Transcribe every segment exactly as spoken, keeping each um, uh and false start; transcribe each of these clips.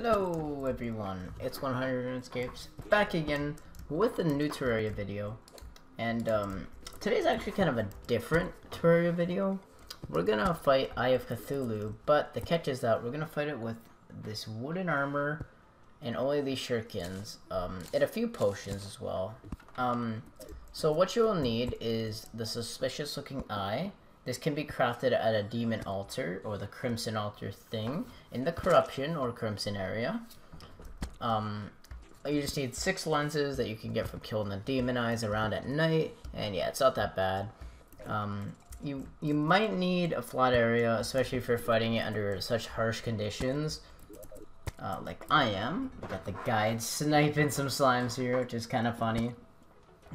Hello everyone, it's one hundred Runescapes, back again with a new Terraria video, and um, today's actually kind of a different Terraria video. We're gonna fight Eye of Cthulhu, but the catch is that we're gonna fight it with this wooden armor and only these shurikens, um, and a few potions as well. Um, so what you will need is the suspicious looking eye. This can be crafted at a demon altar or the crimson altar thing in the corruption or crimson area. Um, you just need six lenses that you can get from killing the demon eyes around at night, and yeah, it's not that bad. Um, you you might need a flat area, especially if you're fighting it under such harsh conditions, uh, like I am. We've got the guide sniping some slimes here, which is kind of funny.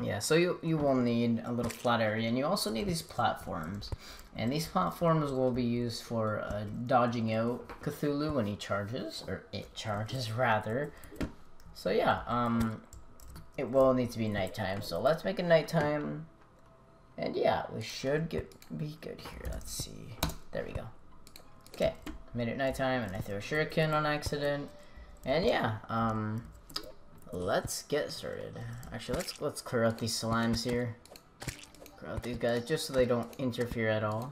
Yeah, so you, you will need a little flat area, and you also need these platforms. And these platforms will be used for uh, dodging out Cthulhu when he charges, or it charges, rather. So yeah, um, it will need to be nighttime, so let's make it nighttime. And yeah, we should get be good here. Let's see. There we go. Okay, made it nighttime, and I threw a shuriken on accident. And yeah, um... let's get started. Actually, let's let's clear out these slimes here. Clear out these guys just so they don't interfere at all.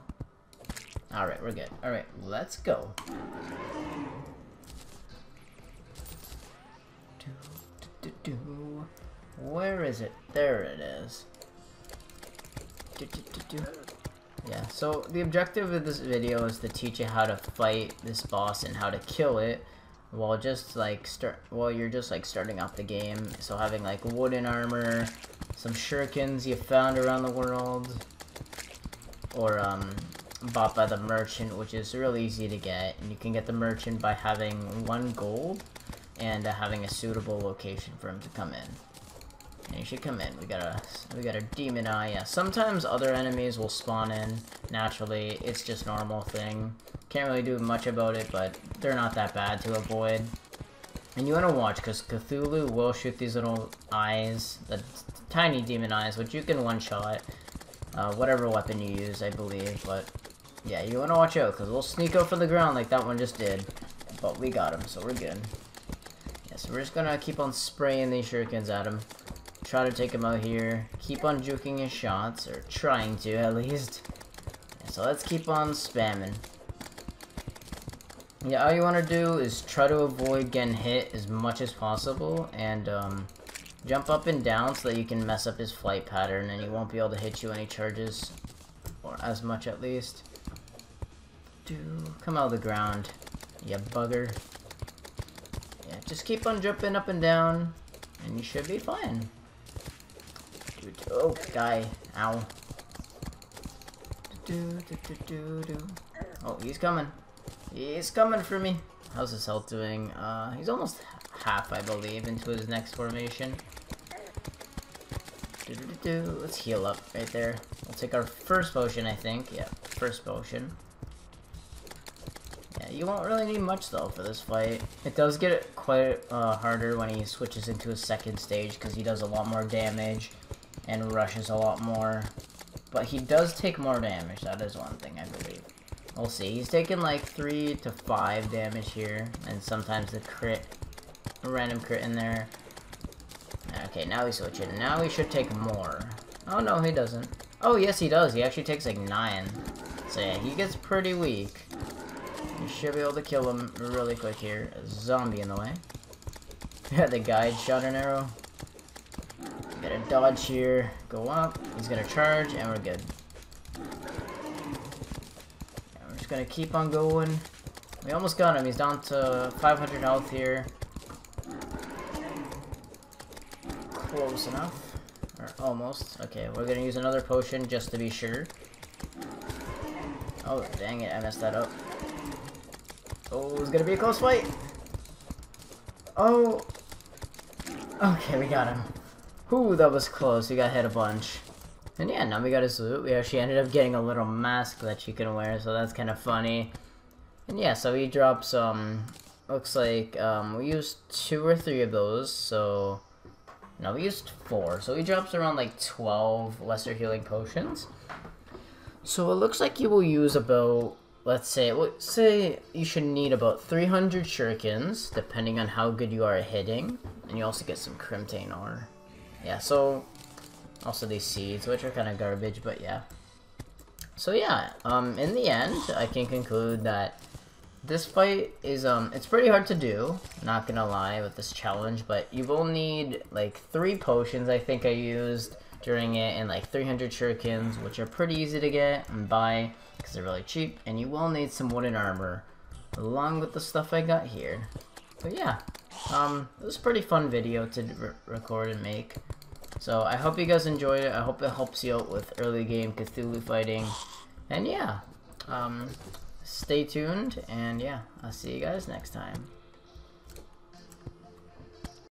All right, we're good. All right, let's go. Do, do, do, do. Where is it? There it is. Do, do, do, do. Yeah. So the objective of this video is to teach you how to fight this boss and how to kill it. While just like start, while you're just like starting off the game, so having like wooden armor, some shurikens you found around the world, or um, bought by the merchant, which is really easy to get, and you can get the merchant by having one gold and uh, having a suitable location for him to come in. And he should come in. We got a we got a demon eye. Yeah, sometimes other enemies will spawn in naturally. It's just normal thing. Can't really do much about it, but they're not that bad to avoid. And you want to watch, because Cthulhu will shoot these little eyes, the tiny demon eyes, which you can one-shot, uh, whatever weapon you use, I believe. But yeah, you want to watch out, because we'll sneak out from the ground like that one just did. But we got him, so we're good. Yeah, so we're just going to keep on spraying these shurikens at him. Try to take him out here. Keep on juking his shots, or trying to, at least. Yeah, so let's keep on spamming. Yeah, all you want to do is try to avoid getting hit as much as possible, and um, jump up and down so that you can mess up his flight pattern and he won't be able to hit you when he charges, or as much at least. Do come out of the ground, you bugger. Yeah, just keep on jumping up and down, and you should be fine. Dude, oh, die. Ow. Do, do, do, do, do. Oh, he's coming. He's coming for me. How's his health doing? Uh, he's almost half, I believe, into his next formation. Do, do, do, do. Let's heal up right there. We'll take our first potion, I think. Yeah, first potion. Yeah, you won't really need much, though, for this fight. It does get quite uh, harder when he switches into his second stage, because he does a lot more damage and rushes a lot more. But he does take more damage. That is one thing, I believe. We'll see. He's taking like three to five damage here, and sometimes the crit, a random crit in there. Okay, now he's switching. Now he should take more. Oh no, he doesn't. Oh yes, he does. He actually takes like nine. So yeah, he gets pretty weak. You should be able to kill him really quick here. A zombie in the way. Yeah, the guide shot an arrow. Gotta dodge here. Go up. He's gonna charge, and we're good. Gonna keep on going. We almost got him. He's down to five hundred health here. Close enough. Or almost. Okay, we're gonna use another potion just to be sure. Oh, dang it. I messed that up. Oh, it's gonna be a close fight. Oh. Okay, we got him. Ooh, that was close. He got hit a bunch. And yeah, now we got his loot. We actually ended up getting a little mask that you can wear, so that's kind of funny. And yeah, so he drops, um, looks like, um, we used two or three of those, so... No, we used four. So he drops around, like, twelve lesser healing potions. So it looks like you will use about let's say, let's say you should need about three hundred shurikens, depending on how good you are at hitting. And you also get some crimtane ore. Yeah, so, also these seeds, which are kind of garbage, but yeah. So yeah, um, in the end, I can conclude that this fight is, um, it's pretty hard to do, not gonna lie, with this challenge, but you will need, like, three potions I think I used during it, and like three hundred shurikens, which are pretty easy to get and buy, because they're really cheap, and you will need some wooden armor, along with the stuff I got here. But yeah, um, it was a pretty fun video to re record and make. So I hope you guys enjoyed it. I hope it helps you out with early game Cthulhu fighting. And yeah, um, stay tuned, and yeah, I'll see you guys next time.